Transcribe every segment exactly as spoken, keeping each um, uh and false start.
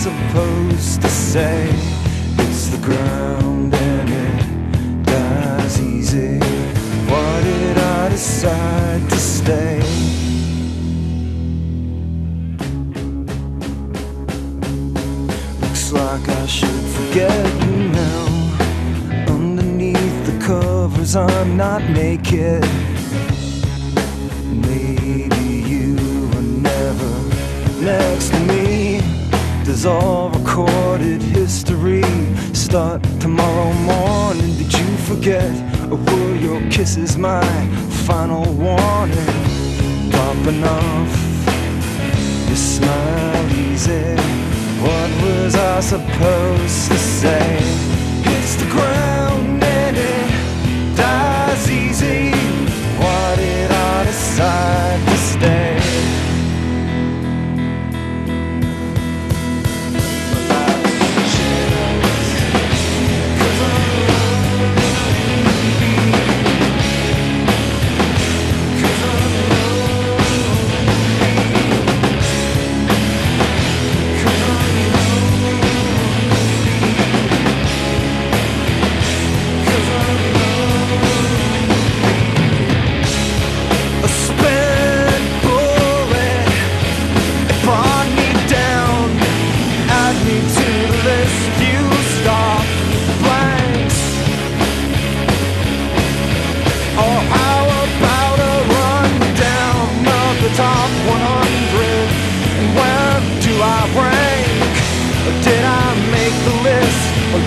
Supposed to say it's the ground and it dies easy. Why did I decide to stay? Looks like I should forget you now. Underneath the covers I'm not naked. Maybe you were never next to me. There's all recorded history. Start tomorrow morning. Did you forget? Or were your kisses my final warning? Popping off, your smile easy. What was I supposed to say? Hits the ground and it dies easy. Why did I decide to stay?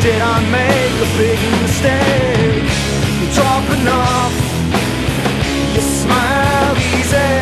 Did I make a big mistake? You're dropping off, you smile easy.